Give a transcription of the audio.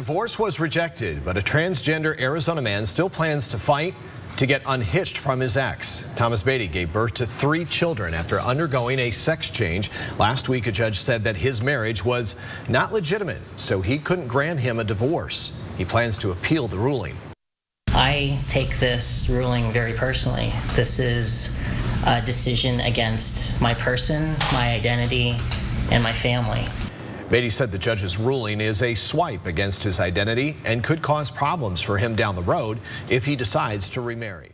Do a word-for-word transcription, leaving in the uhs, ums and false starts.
divorce was rejected, but a transgender Arizona man still plans to fight to get unhitched from his ex. Thomas Beatie gave birth to three children after undergoing a sex change. Last week, a judge said that his marriage was not legitimate, so he couldn't grant him a divorce. He plans to appeal the ruling. I take this ruling very personally. This is a decision against my person, my identity, and my family. Beatie said the judge's ruling is a swipe against his identity and could cause problems for him down the road if he decides to remarry.